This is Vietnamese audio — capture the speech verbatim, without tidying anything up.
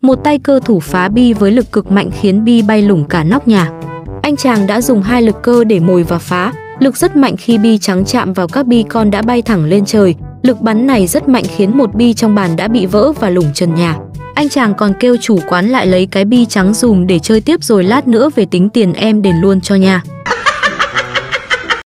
Một tay cơ thủ phá bi với lực cực mạnh khiến bi bay lủng cả nóc nhà. Anh chàng đã dùng hai lực cơ để mồi và phá, lực rất mạnh khi bi trắng chạm vào các bi con đã bay thẳng lên trời. Lực bắn này rất mạnh khiến một bi trong bàn đã bị vỡ và lủng trần nhà. Anh chàng còn kêu chủ quán lại lấy cái bi trắng dùm để chơi tiếp rồi lát nữa về tính tiền em đền luôn cho nha.